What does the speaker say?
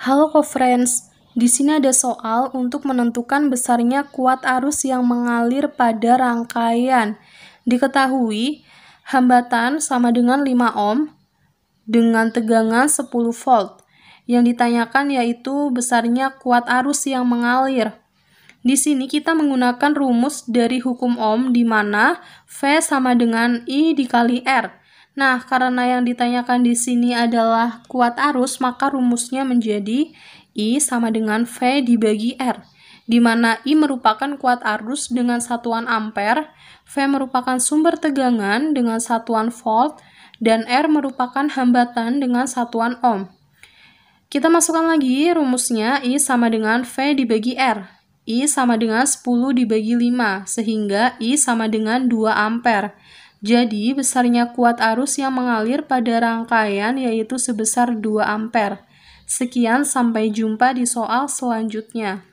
Halo co-friends, di sini ada soal untuk menentukan besarnya kuat arus yang mengalir pada rangkaian. Diketahui, hambatan sama dengan 5 ohm dengan tegangan 10 volt. Yang ditanyakan yaitu besarnya kuat arus yang mengalir. Di sini kita menggunakan rumus dari hukum Ohm di mana V sama dengan I dikali R. Nah, karena yang ditanyakan di sini adalah kuat arus, maka rumusnya menjadi I sama dengan V dibagi R, di mana I merupakan kuat arus dengan satuan ampere, V merupakan sumber tegangan dengan satuan volt, dan R merupakan hambatan dengan satuan ohm. Kita masukkan lagi rumusnya I sama dengan V dibagi R. I sama dengan 10 dibagi 5, sehingga I sama dengan 2 ampere. Jadi, besarnya kuat arus yang mengalir pada rangkaian yaitu sebesar 2 ampere. Sekian, sampai jumpa di soal selanjutnya.